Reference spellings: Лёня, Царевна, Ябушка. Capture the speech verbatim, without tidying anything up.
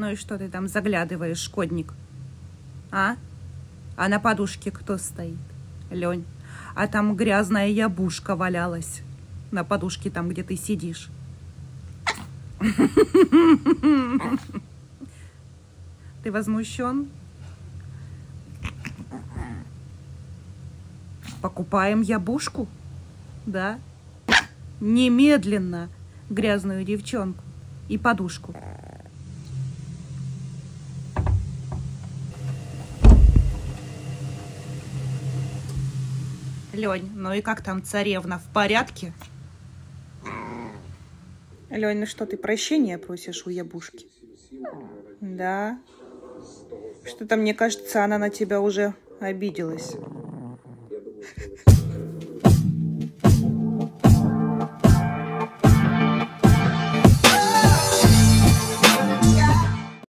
Ну и что ты там заглядываешь, шкодник? А? А на подушке кто стоит? Лёнь. А там грязная ябушка валялась. На подушке там, где ты сидишь. Ты возмущен? Покупаем ябушку? Да? Немедленно грязную девчонку и подушку. Лёнь, ну и как там царевна, в порядке? Лёнь, ну что ты прощения просишь у ябушки? Да. Что-то мне кажется, она на тебя уже обиделась.